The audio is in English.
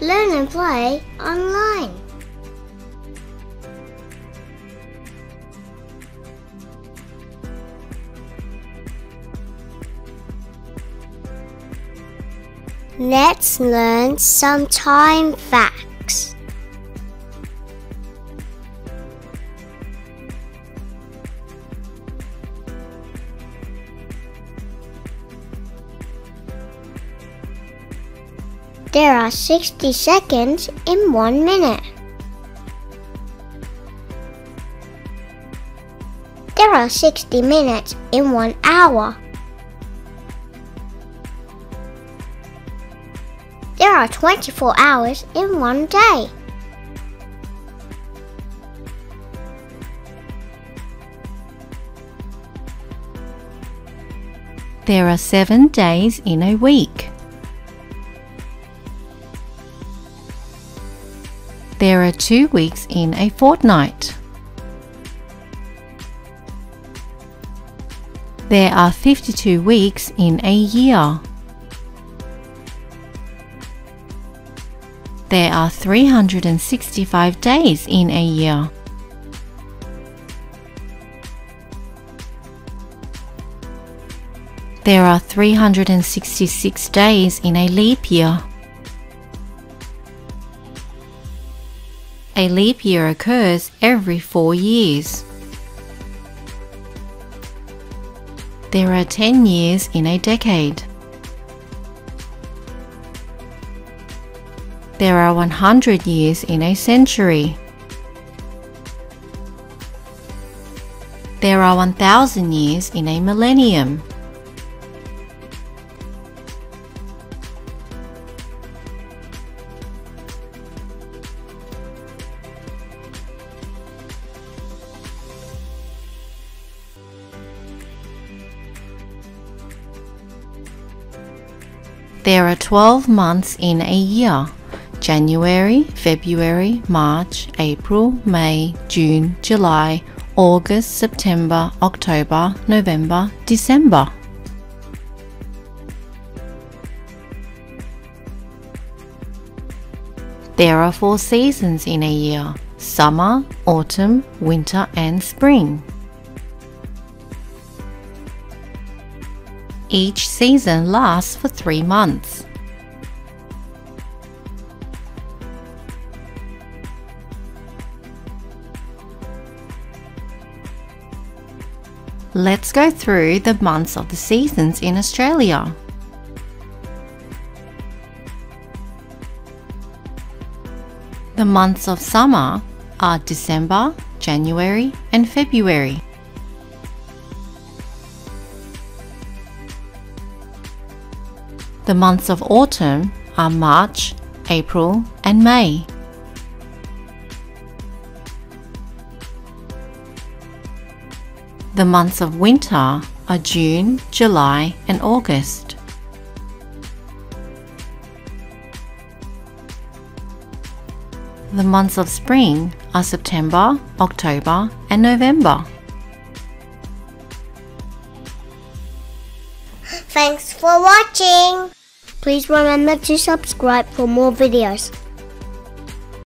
Learn and play online. Let's learn some time facts. There are 60 seconds in 1 minute. There are 60 minutes in 1 hour. There are 24 hours in 1 day. There are 7 days in a week. There are 2 weeks in a fortnight. There are 52 weeks in a year. There are 365 days in a year. There are 366 days in a leap year. A leap year occurs every 4 years. There are 10 years in a decade. There are 100 years in a century. There are 1,000 years in a millennium. There are 12 months in a year: January, February, March, April, May, June, July, August, September, October, November, December. There are 4 seasons in a year: summer, autumn, winter and spring. Each season lasts for 3 months. Let's go through the months of the seasons in Australia. The months of summer are December, January and February. The months of autumn are March, April and May. The months of winter are June, July and August. The months of spring are September, October and November. Thanks for watching! Please remember to subscribe for more videos.